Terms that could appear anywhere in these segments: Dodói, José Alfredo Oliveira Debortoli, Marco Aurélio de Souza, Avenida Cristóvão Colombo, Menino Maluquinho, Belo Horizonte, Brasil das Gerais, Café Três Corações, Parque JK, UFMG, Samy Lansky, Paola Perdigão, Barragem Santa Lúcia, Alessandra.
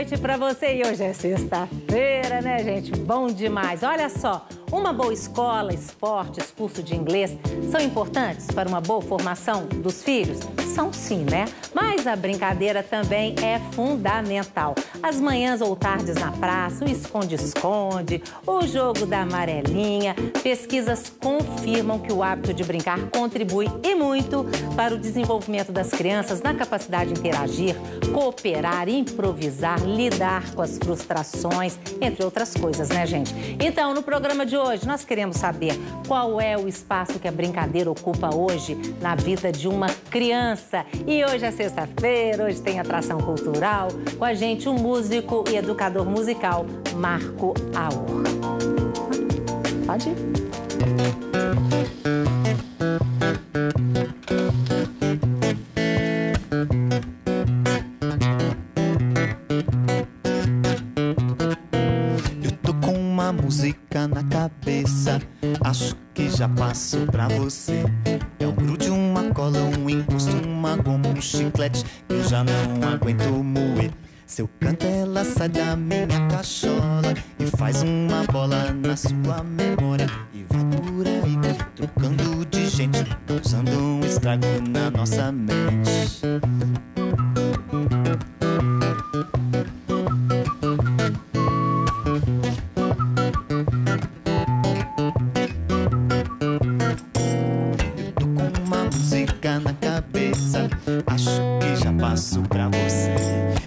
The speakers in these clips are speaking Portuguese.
noite para você. E hoje é sexta-feira, né, gente? Bom demais. Olha só, uma boa escola, esportes, curso de inglês são importantes para uma boa formação dos filhos? São sim, né? Mas a brincadeira também é fundamental. As manhãs ou tardes na praça, o esconde-esconde, o jogo da amarelinha. Pesquisas confirmam que o hábito de brincar contribui e muito para o desenvolvimento das crianças na capacidade de interagir, cooperar, improvisar, lidar com as frustrações, entre outras coisas, né, gente? Então, no programa de hoje, nós queremos saber qual é o espaço que a brincadeira ocupa hoje na vida de uma criança. E hoje é sexta-feira, hoje tem atração cultural. Com a gente, o músico e educador musical Marco Aur. Pode ir. Eu tô com uma música na cabeça, acho que já passo pra você. É um grude, uma cola, um encosto, uma goma, um chiclete que eu já não aguento moer. Seu canto, ela sai da minha cachola e faz uma bola na sua memória e vai por aí trocando de gente, causando um estrago na nossa mente. Eu tô com uma música na cabeça, acho que já passo pra você.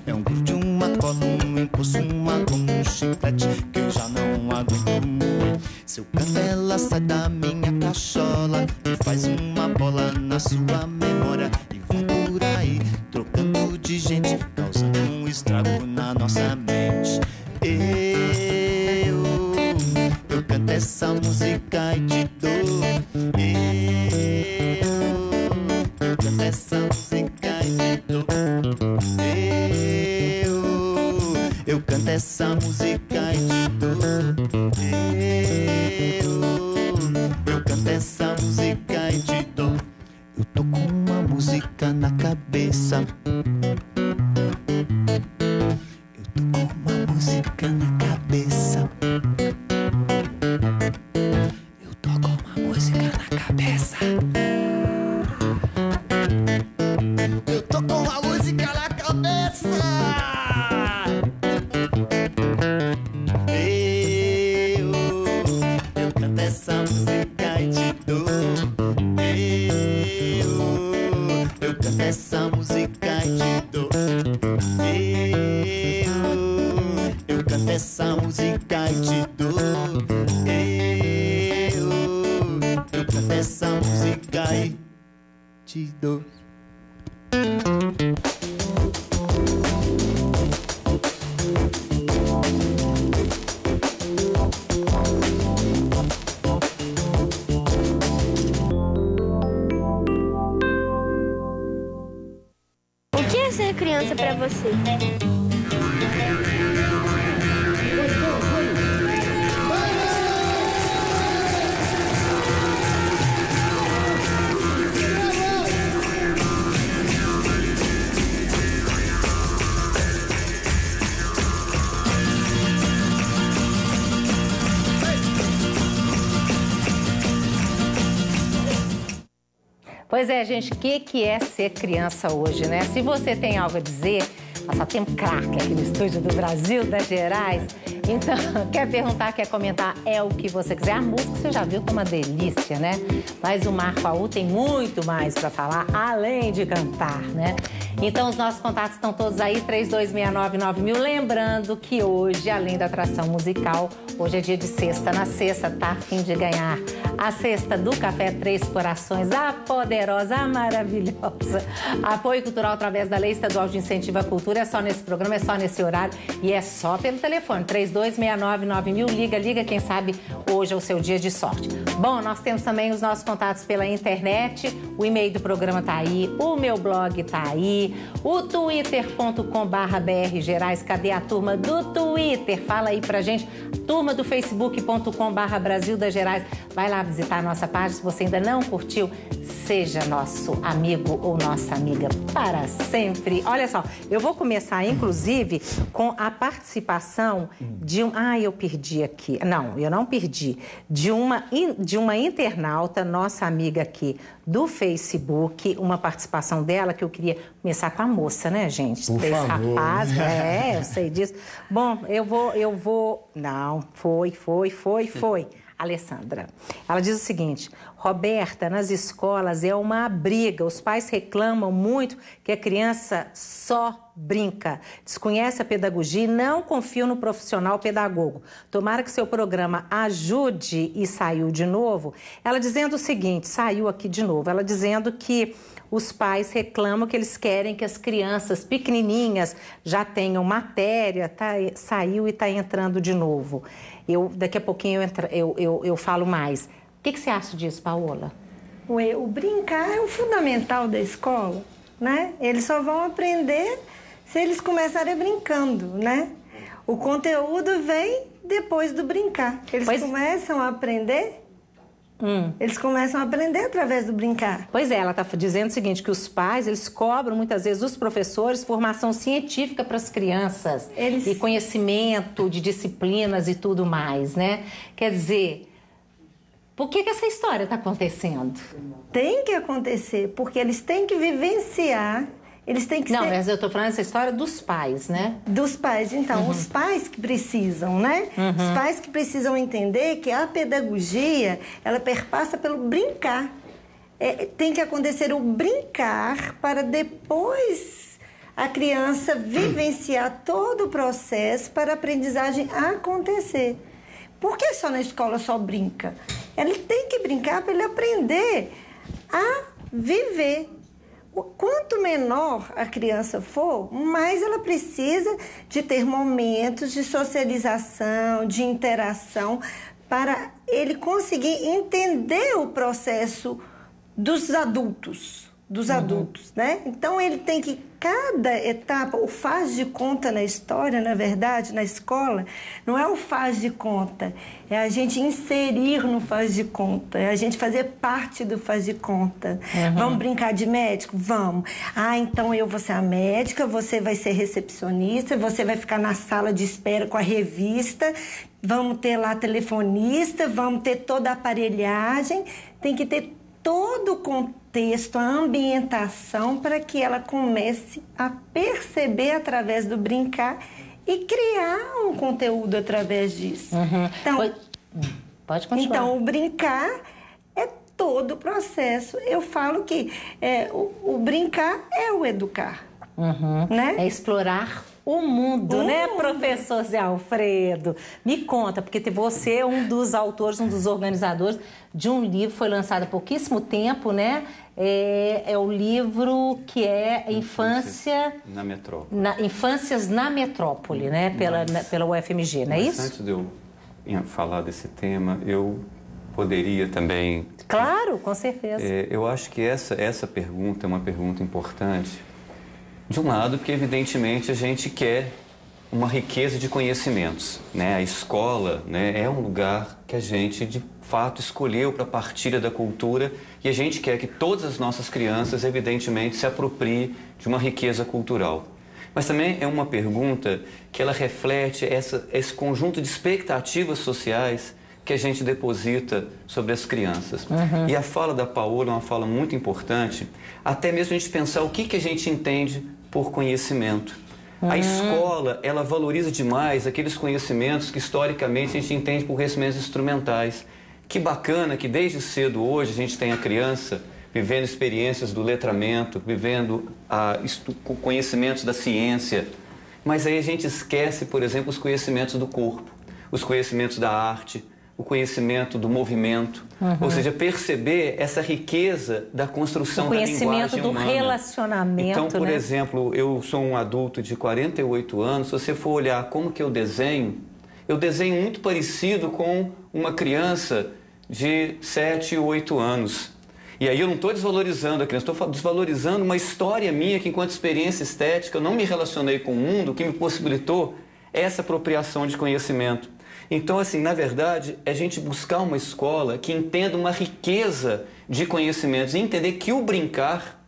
É um grude, uma cola, um impulso, uma goma, um chiclete que eu já não aguento moer. Seu canto, ela sai da minha cachola e faz uma bola na sua memória e vai por aí trocando de gente, causando um estrago na nossa mente. Eu canto essa música e te dou. Eu canto essa música e te dou. Eu canto essa música e te dou. Eu canto essa música e te dou. Eu tô com uma música na cabeça. Eu tô com uma música na cabeça. Eu tô com uma música na cabeça. Eu tô com uma música na cabeça. Essa música te dou. Eu canto essa música e te dou. Eu canto essa música e te dou. Para você. Pois é, gente, o que é ser criança hoje, né? Se você tem algo a dizer, nós só temos craque aqui no estúdio do Brasil das Gerais. Então, quer perguntar, quer comentar, é o que você quiser. A música você já viu como uma delícia, né? Mas o Marco Aur tem muito mais para falar, além de cantar, né? Então, os nossos contatos estão todos aí, 32699000. Lembrando que hoje, além da atração musical, hoje é dia de sexta. Na sexta, tá a fim de ganhar a cesta do Café Três Corações, a poderosa, a maravilhosa. Apoio cultural através da Lei Estadual de Incentivo à Cultura. É só nesse programa, é só nesse horário e é só pelo telefone, 32699000. Liga, quem sabe hoje é o seu dia de sorte. Bom, nós temos também os nossos contatos pela internet. O e-mail do programa tá aí, o meu blog tá aí, o twitter.com/brgerais. Cadê a turma do Twitter? Fala aí pra gente. Turma do facebook.com/Brasil das Gerais. Vai lá visitar a nossa página. Se você ainda não curtiu, seja nosso amigo ou nossa amiga para sempre. Olha só, eu vou começar, inclusive, com a participação de um... Ah, eu perdi aqui. Não, eu não perdi. De uma internauta, nossa amiga aqui do Facebook, uma participação dela que eu queria começar com a moça, né, gente? Por favor. Rapaz, é, eu sei disso. Bom, eu vou... Não, foi. Alessandra. Ela diz o seguinte: Roberta, nas escolas é uma briga. Os pais reclamam muito que a criança só brinca, desconhece a pedagogia e não confia no profissional pedagogo. Tomara que seu programa ajude. E saiu de novo. Ela dizendo o seguinte, saiu aqui de novo, ela dizendo que os pais reclamam que eles querem que as crianças pequenininhas já tenham matéria, tá, saiu e está entrando de novo. Daqui a pouquinho eu falo mais. O que você acha disso, Paola? O brincar é o fundamental da escola, né? Eles só vão aprender se eles começarem brincando, né? O conteúdo vem depois do brincar. Começam a aprender... Eles começam a aprender através do brincar. Pois é, ela está dizendo o seguinte, que os pais, eles cobram muitas vezes dos professores formação científica para as crianças. E conhecimento de disciplinas e tudo mais, né? Quer dizer, por que essa história está acontecendo? Tem que acontecer, porque eles têm que vivenciar... Eles têm que ser... Não, mas eu tô falando essa história dos pais, né? Dos pais, então, os pais que precisam, né? Os pais que precisam entender que a pedagogia, ela perpassa pelo brincar. Tem que acontecer o brincar para depois a criança vivenciar todo o processo para a aprendizagem acontecer. Por que só na escola só brinca? Ele tem que brincar para ele aprender a viver. Quanto menor a criança for, mais ela precisa de ter momentos de socialização, de interação, para ele conseguir entender o processo dos adultos, né? Então, ele tem que, cada etapa, o faz de conta na história, na verdade, na escola, não é o faz de conta, é a gente inserir no faz de conta, é a gente fazer parte do faz de conta. Vamos brincar de médico? Vamos. Ah, então eu vou ser a médica, você vai ser recepcionista, você vai ficar na sala de espera com a revista, vamos ter lá telefonista, vamos ter toda a aparelhagem, tem que ter todo o contexto, a ambientação, para que ela comece a perceber através do brincar e criar um conteúdo através disso. Então, pode continuar. Então, o brincar é todo o processo. Eu falo que o brincar é o educar, né? É explorar o mundo, né, professor Zé Alfredo? Me conta, porque você é um dos autores, um dos organizadores de um livro, foi lançado há pouquíssimo tempo, né? É o livro que é Infância na Metrópole. Infâncias na Metrópole, né? Pela UFMG, não é isso? Antes de eu falar desse tema, eu poderia também... Claro, com certeza. Eu acho que essa pergunta é uma pergunta importante. De um lado, porque evidentemente a gente quer uma riqueza de conhecimentos, né? A escola, né, é um lugar que a gente de fato escolheu para a partilha da cultura e a gente quer que todas as nossas crianças, evidentemente, se apropriem de uma riqueza cultural. Mas também é uma pergunta que ela reflete esse conjunto de expectativas sociais que a gente deposita sobre as crianças. E a fala da Paola é uma fala muito importante, até mesmo a gente pensar o que a gente entende por conhecimento. A escola, ela valoriza demais aqueles conhecimentos que historicamente a gente entende por conhecimentos instrumentais. Que bacana que desde cedo hoje a gente tem a criança vivendo experiências do letramento, vivendo conhecimentos da ciência. Mas aí a gente esquece, por exemplo, os conhecimentos do corpo, os conhecimentos da arte, o conhecimento do movimento, ou seja, perceber essa riqueza da construção da linguagem humana. O conhecimento do relacionamento. Então, por exemplo, eu sou um adulto de 48 anos, se você for olhar como que eu desenho muito parecido com uma criança de 7 ou 8 anos. E aí eu não estou desvalorizando a criança, estou desvalorizando uma história minha que, enquanto experiência estética, eu não me relacionei com o mundo, que me possibilitou essa apropriação de conhecimento. Então, assim, na verdade, é a gente buscar uma escola que entenda uma riqueza de conhecimentos e entender que o brincar,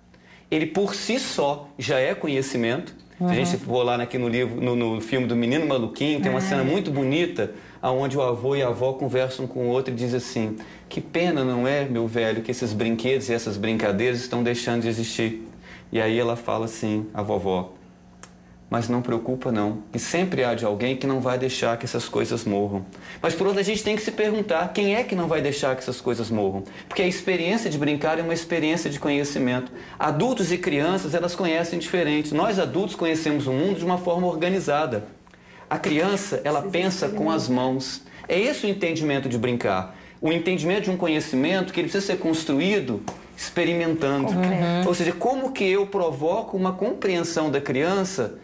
ele por si só já é conhecimento. Uhum. Se a gente for lá aqui no livro, no filme do Menino Maluquinho, tem uma cena muito bonita onde o avô e a avó conversam com o outro e dizem assim: que pena, não é, meu velho, que esses brinquedos e essas brincadeiras estão deixando de existir. E aí ela fala assim, a vovó: mas não preocupa não, que sempre há de alguém que não vai deixar que essas coisas morram. Mas por outro, a gente tem que se perguntar quem é que não vai deixar que essas coisas morram. Porque a experiência de brincar é uma experiência de conhecimento. Adultos e crianças, elas conhecem diferente. Nós adultos conhecemos o mundo de uma forma organizada. A criança, ela pensa com as mãos. É esse o entendimento de brincar. O entendimento de um conhecimento que ele precisa ser construído experimentando. Ou seja, como que eu provoco uma compreensão da criança?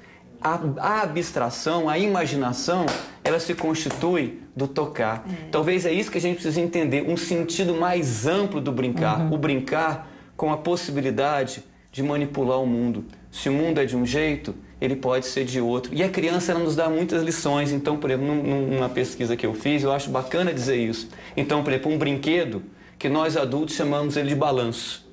A abstração, a imaginação, ela se constitui do tocar. Talvez é isso que a gente precisa entender, um sentido mais amplo do brincar. O brincar com a possibilidade de manipular o mundo. Se o mundo é de um jeito, ele pode ser de outro. E a criança, ela nos dá muitas lições. Então, por exemplo, numa pesquisa que eu fiz, eu acho bacana dizer isso. Então, por exemplo, um brinquedo que nós adultos chamamos ele de balanço.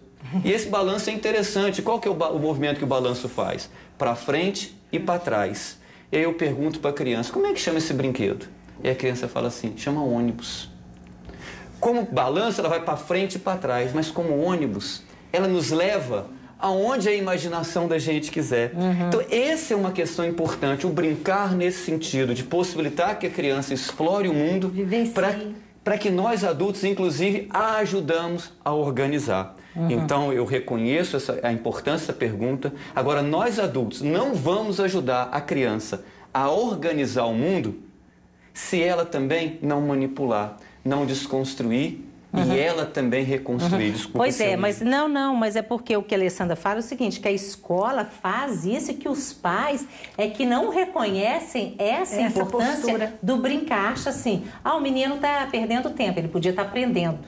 E esse balanço é interessante. Qual que é o movimento que o balanço faz? Para frente e para trás. E aí eu pergunto para a criança: como é que chama esse brinquedo? E a criança fala assim: chama ônibus. Como balanço, ela vai para frente e para trás, mas como ônibus, ela nos leva aonde a imaginação da gente quiser. Então, essa é uma questão importante, o brincar nesse sentido, de possibilitar que a criança explore o mundo para que nós adultos, inclusive, a ajudamos a organizar. Então, eu reconheço a importância da pergunta. Agora, nós adultos não vamos ajudar a criança a organizar o mundo se ela também não manipular, não desconstruir e ela também reconstruir. Desculpa, pois é, mas mas é porque o que a Alessandra fala é o seguinte, que a escola faz isso e que os pais é que não reconhecem essa importância do brincar. Acha assim, o menino está perdendo tempo, ele podia estar aprendendo.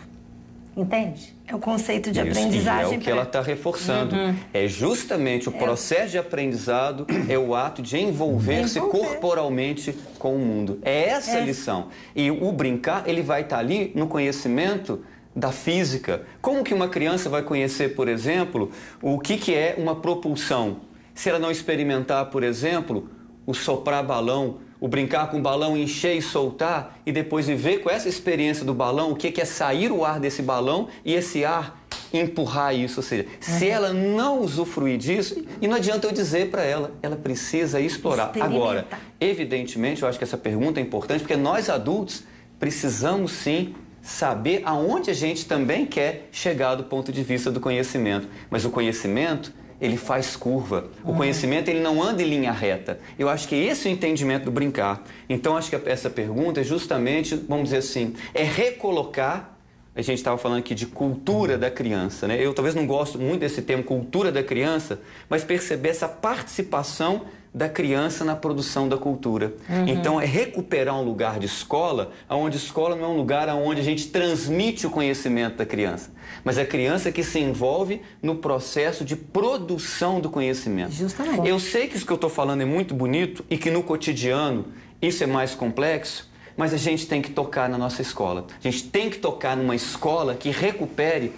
Entende? É o conceito de aprendizagem. E é o que ela está reforçando. É justamente o processo de aprendizado, é o ato de envolver-se corporalmente com o mundo. É essa a lição. E o brincar, ele vai estar ali no conhecimento da física. Como que uma criança vai conhecer, por exemplo, o que é uma propulsão? Se ela não experimentar, por exemplo, o soprar balão, o brincar com o balão, encher e soltar, e depois viver com essa experiência do balão, o que é sair o ar desse balão e esse ar empurrar isso. Ou seja, se ela não usufruir disso, e não adianta eu dizer para ela, ela precisa explorar. Agora, evidentemente, eu acho que essa pergunta é importante, porque nós adultos precisamos sim saber aonde a gente também quer chegar do ponto de vista do conhecimento. Mas o conhecimento, ele faz curva. O conhecimento, ele não anda em linha reta. Eu acho que esse é o entendimento do brincar. Então, acho que essa pergunta é justamente, vamos dizer assim, é recolocar. A gente estava falando aqui de cultura da criança, né? Eu talvez não gosto muito desse termo cultura da criança, mas perceber essa participação da criança na produção da cultura. Então, é recuperar um lugar de escola, onde escola não é um lugar onde a gente transmite o conhecimento da criança, mas a criança que se envolve no processo de produção do conhecimento. Justamente. Eu sei que isso que eu estou falando é muito bonito e que no cotidiano isso é mais complexo, mas a gente tem que tocar na nossa escola. A gente tem que tocar numa escola que recupere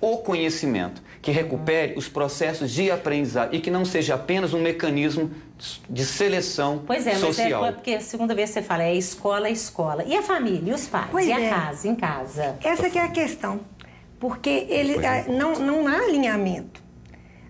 o conhecimento, que recupere os processos de aprendizado e que não seja apenas um mecanismo de seleção social. Pois é, social. Mas é porque a segunda vez você fala, é escola, escola. E a família, e os pais, pois e a casa, em casa? Essa que é a questão, porque ele, não há alinhamento.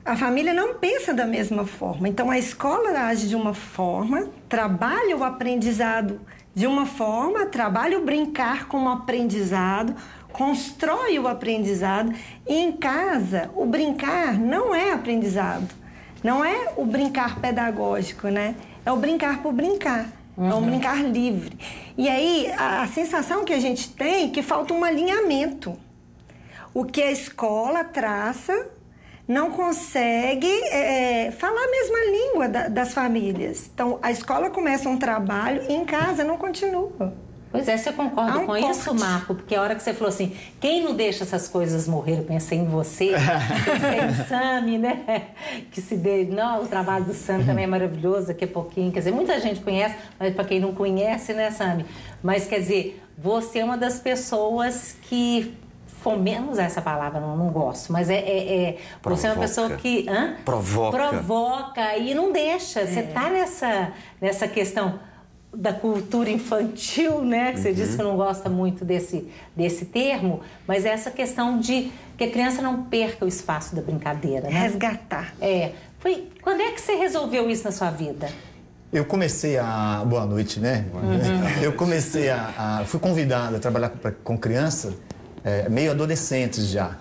A família não pensa da mesma forma, então a escola age de uma forma, trabalha o aprendizado de uma forma, trabalha o brincar como aprendizado, constrói o aprendizado. E em casa, o brincar não é aprendizado, não é o brincar pedagógico, né? É o brincar por brincar, é um brincar livre. E aí, a sensação que a gente tem é que falta um alinhamento. O que a escola traça não consegue falar a mesma língua das famílias. Então, a escola começa um trabalho e em casa não continua. Pois é, você concorda com isso, Marco? Porque a hora que você falou assim, quem não deixa essas coisas morrer, eu pensei em você, pensei em Samy, né? Que se dê... Não, o trabalho do Samy também é maravilhoso, daqui a pouquinho. Quer dizer, muita gente conhece, mas para quem não conhece, né, Samy? Mas, quer dizer, você é uma das pessoas que... Fomenta, usar essa palavra, não gosto, mas você é uma pessoa que... Hã? Provoca e não deixa. É. Você tá nessa questão da cultura infantil, né? Que você disse que não gosta muito desse termo, mas é essa questão de que a criança não perca o espaço da brincadeira, né? Resgatar. É. Quando é que você resolveu isso na sua vida? Eu comecei a... Boa noite, né? Eu comecei a... Fui convidada a trabalhar com criança... meio adolescentes já,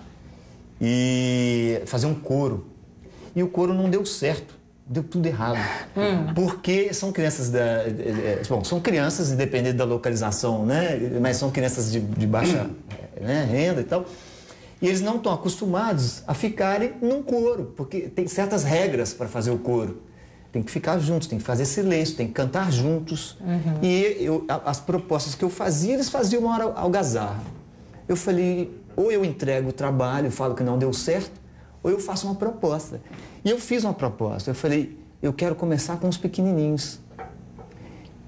e fazer um coro. E o coro não deu certo, deu tudo errado. Porque são crianças são crianças, independente da localização, né? Mas são crianças de baixa renda e tal. E eles não estão acostumados a ficarem num coro, porque tem certas regras para fazer o coro. Tem que ficar juntos, tem que fazer silêncio, tem que cantar juntos. E as propostas que eu fazia, eles faziam uma hora algazarra. Eu falei, ou eu entrego o trabalho, falo que não deu certo, ou eu faço uma proposta. E eu fiz uma proposta, eu falei, eu quero começar com os pequenininhos.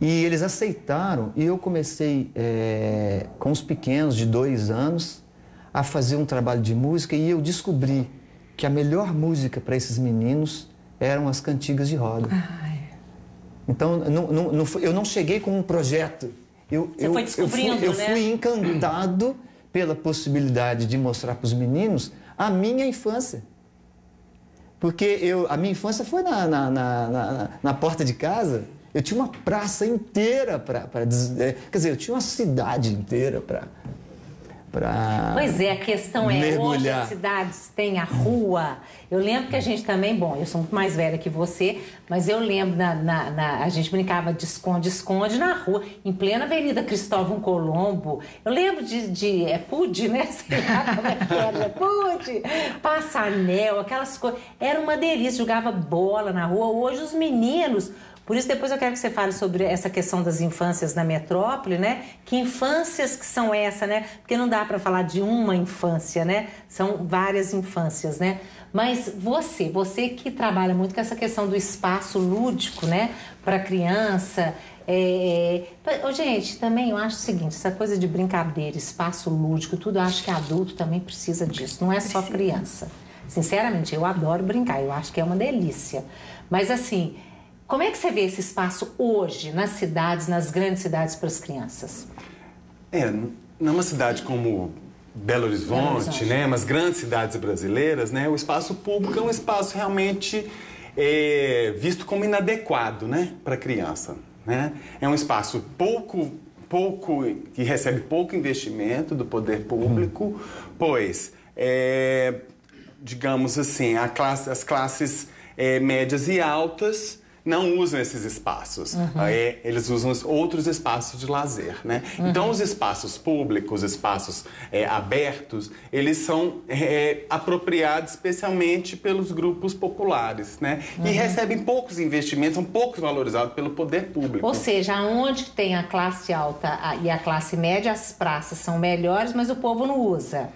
E eles aceitaram, e eu comecei com os pequenos de 2 anos a fazer um trabalho de música, e eu descobri que a melhor música para esses meninos eram as cantigas de roda. Então, eu não cheguei com um projeto. Você foi descobrindo, né? Eu fui encantado... pela possibilidade de mostrar para os meninos a minha infância. Porque a minha infância foi na porta de casa. Eu tinha uma praça inteira para dizer... Quer dizer, eu tinha uma cidade inteira para... Pois é, a questão é, hoje as cidades têm a rua. Eu lembro que a gente também... Bom, eu sou muito mais velha que você, mas eu lembro, a gente brincava de esconde-esconde na rua, em plena Avenida Cristóvão Colombo. Eu lembro PUD, né? Sei lá como é que era, PUD, Passanel, aquelas coisas. Era uma delícia, jogava bola na rua. Hoje os meninos... Por isso, depois eu quero que você fale sobre essa questão das infâncias na metrópole, né? Que infâncias que são essas, né? Porque não dá para falar de uma infância, né? São várias infâncias, né? Mas você que trabalha muito com essa questão do espaço lúdico, né? Para criança... Gente, também eu acho o seguinte, essa coisa de brincadeira, espaço lúdico, tudo, eu acho que adulto também precisa disso, não é só criança. Sinceramente, eu adoro brincar, eu acho que é uma delícia. Mas assim... Como é que você vê esse espaço hoje nas cidades, nas grandes cidades para as crianças? Numa cidade como Belo Horizonte, né, umas grandes cidades brasileiras, né, o espaço público é um espaço realmente visto como inadequado, né, para a criança, né? É um espaço pouco que recebe pouco investimento do poder público, pois, digamos assim, as classes médias e altas não usam esses espaços, eles usam outros espaços de lazer, né? Então, os espaços públicos, os espaços abertos, eles são apropriados especialmente pelos grupos populares, né? E recebem poucos investimentos, são poucos valorizados pelo poder público. Ou seja, onde tem a classe alta e a classe média, as praças são melhores, mas o povo não usa.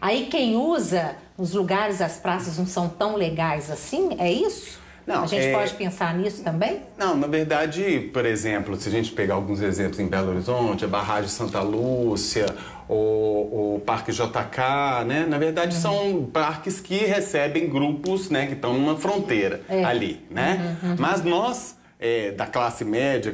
Aí quem usa, os lugares, as praças não são tão legais assim, é isso? Não, a gente pode pensar nisso também? Não, na verdade, por exemplo, se a gente pegar alguns exemplos em Belo Horizonte, a Barragem Santa Lúcia, o Parque JK, né? Na verdade, são parques que recebem grupos, né, que estão numa fronteira ali, né? Mas nós, da classe média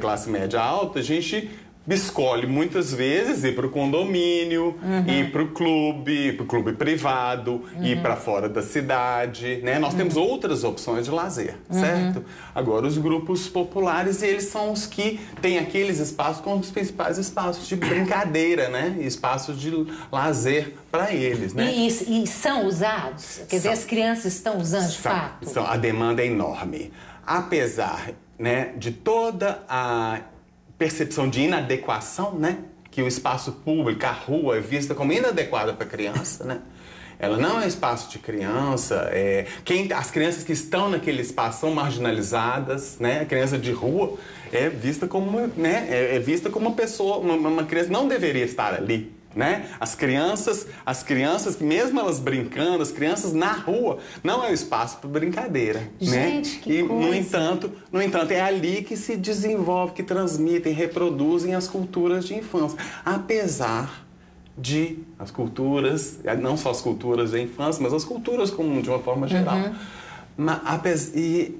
alta, a gente escolhe muitas vezes ir para o condomínio, ir para o clube, privado, ir para fora da cidade, né? Nós temos outras opções de lazer, certo? Agora, os grupos populares, eles são os que têm aqueles espaços como os principais espaços de brincadeira, né? Espaços de lazer para eles, né? E são usados? Quer dizer, as crianças estão usando de fato? A demanda é enorme. Apesar, né, de toda a percepção de inadequação, né? Que o espaço público, a rua, é vista como inadequada para a criança, né? Ela não é espaço de criança, as crianças que estão naquele espaço são marginalizadas, né? A criança de rua é vista como, né? É vista como uma pessoa, uma criança não deveria estar ali, né? As crianças, mesmo elas brincando, as crianças na rua, não é um espaço para brincadeira, gente, né? Que coisa. No entanto, é ali que se desenvolve, que transmitem, reproduzem as culturas de infância, apesar de as culturas, não só as culturas da infância, mas as culturas como de uma forma geral. Uhum.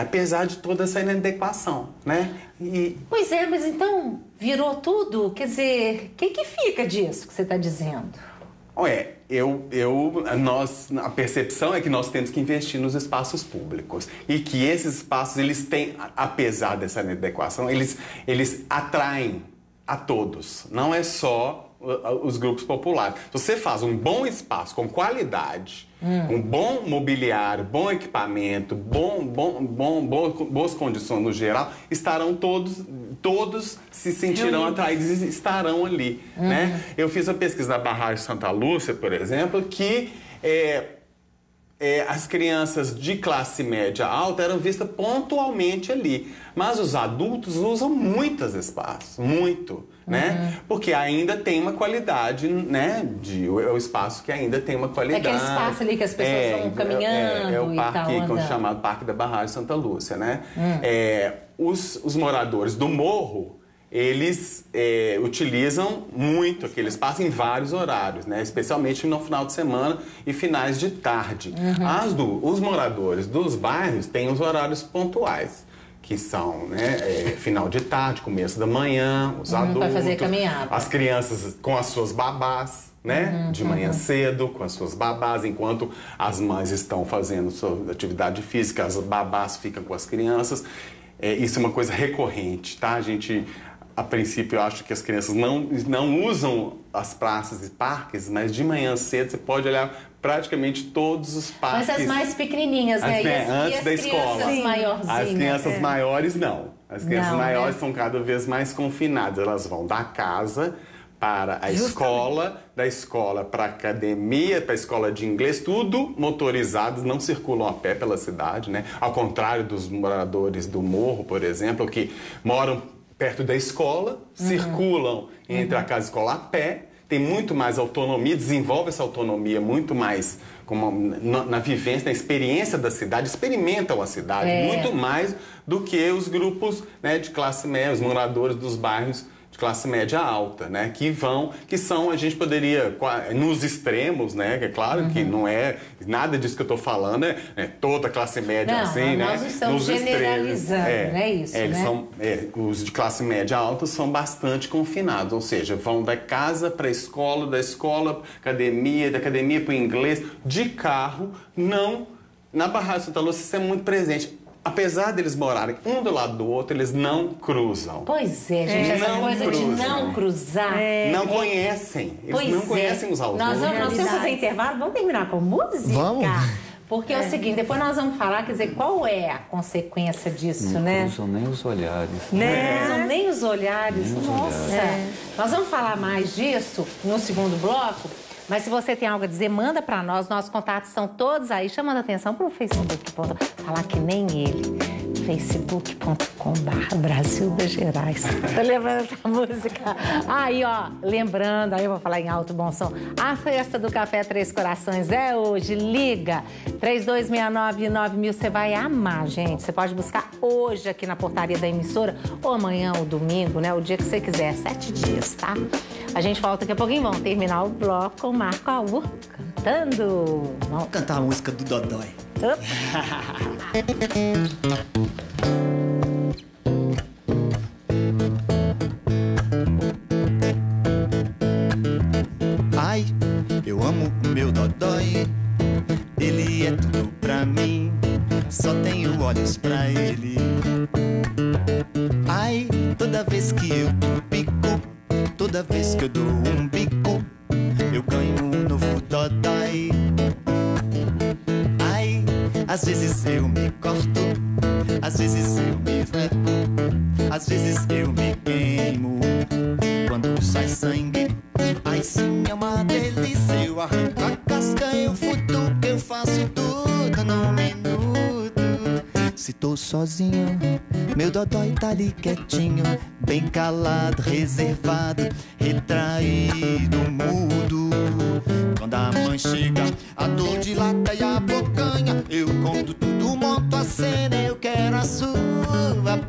Apesar de toda essa inadequação, né? Pois é, mas então virou tudo? Quer dizer, o que fica disso que você está dizendo? Olha, a percepção é que nós temos que investir nos espaços públicos e que esses espaços, eles têm, apesar dessa inadequação, eles atraem a todos, não é só os grupos populares. Se você faz um bom espaço com qualidade, um bom mobiliário, bom equipamento, boas condições no geral, estarão todos se sentirão atraídos e estarão ali, né? Eu fiz uma pesquisa na Barragem Santa Lúcia, por exemplo, que as crianças de classe média alta eram vistas pontualmente ali, mas os adultos usam muitos espaços, muito. Né? Porque ainda tem uma qualidade, né? É o espaço que ainda tem uma qualidade. É aquele espaço ali que as pessoas vão caminhando. É o parque chamado Parque da Barragem Santa Lúcia, né? Os moradores do morro, eles utilizam muito aquele espaço em vários horários, né? Especialmente no final de semana e finais de tarde. Os moradores dos bairros têm os horários pontuais, que são, né, final de tarde, começo da manhã, os adultos, para fazer caminhada, as crianças com as suas babás, né, de manhã cedo, com as suas babás, enquanto as mães estão fazendo sua atividade física, as babás ficam com as crianças. Isso é uma coisa recorrente, tá? A gente, a princípio, eu acho que as crianças não usam as praças e parques, mas de manhã cedo você pode olhar praticamente todos os parques. Mas as mais pequenininhas, né? Antes da escola. As crianças maiores, não. As crianças maiores são cada vez mais confinadas. Elas vão da casa para a escola, da escola para a academia, para a escola de inglês, tudo motorizados, não circulam a pé pela cidade, né? Ao contrário dos moradores do morro, por exemplo, que moram perto da escola, circulam entre a casa e a escola a pé, tem muito mais autonomia, desenvolve essa autonomia muito mais na vivência, na experiência da cidade, experimentam a cidade muito mais do que os grupos, né, de classe média, os moradores dos bairros de classe média alta, né, que são, a gente poderia, nos extremos, né, que é claro que não é nada disso que eu estou falando, é toda a classe média, não, assim, né, nós estamos generalizando, não é isso, eles, né? Os de classe média alta são bastante confinados, ou seja, vão da casa para a escola, da escola academia, da academia para o inglês, de carro, não, na Barragem Santa Lúcia isso é muito presente. Apesar deles morarem um do lado do outro, eles não cruzam. Pois é, gente, essa coisa cruzam. De não cruzar. Não conhecem, eles pois não conhecem os alunos. Nós vamos fazer intervalo, vamos terminar com música? Vamos. Porque é o seguinte, depois nós vamos falar, quer dizer, qual é a consequência disso, não, né? Não cruzam nem os olhares. Não cruzam nem os olhares, nem nossa. Os olhares. Nós vamos falar mais disso no segundo bloco, mas se você tem algo a dizer, manda para nós. Nossos contatos são todos aí, chamando a atenção para o Facebook. Falar que nem ele. facebook.com.br Brasil das Gerais. Tá lembrando essa música? Aí, ó, lembrando, aí eu vou falar em alto bom som. A festa do Café Três Corações é hoje. Liga 3269-9000. Você vai amar, gente. Você pode buscar hoje aqui na portaria da emissora, ou amanhã, ou domingo, né? O dia que você quiser. 7 dias, tá? A gente volta daqui a pouquinho. Vamos terminar o bloco com o Marco Aurélio cantando. Vamos cantar a música do Dodói. Ai, eu amo o meu Dodói. Ele é tudo pra mim. Só tenho olhos pra ele. Ai, toda vez que eu pico, toda vez que eu dou um bico, eu ganho um novo Dodói. Ai, às vezes eu me corto, às vezes eu me reto, às vezes eu me queimo, quando sai sangue, ai sim é uma delícia, eu arranco a casca. estou sozinho. Meu dodói tá ali quietinho, bem calado, reservado, retraído, mudo. Quando a mãe chega, a dor dilata e a bocanha. Eu conto tudo, monto a cena, eu quero a sua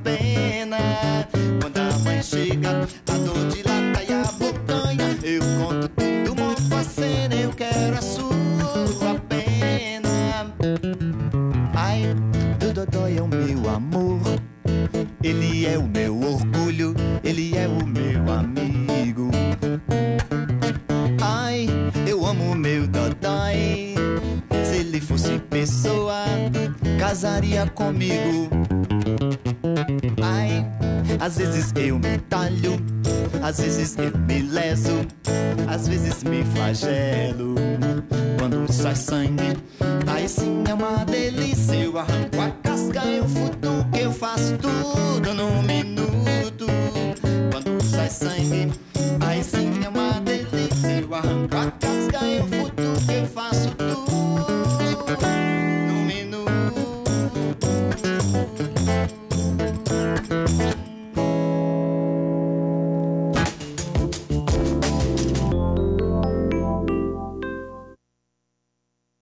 pena. Quando a mãe chega, a dor dilata e a bocanha. Eu conto tudo, monto a cena, eu quero a sua pena. Ai, do dodói é o meu amor, ele é o meu orgulho, ele é o meu amigo. Ai, eu amo meu dodói, se ele fosse pessoa, casaria comigo. Ai, às vezes eu me talho, às vezes eu me leso, às vezes me flagelo. Quando sai sangue, aí sim é uma delícia. Eu arranco a casca, eu futuco, eu faço tudo num minuto.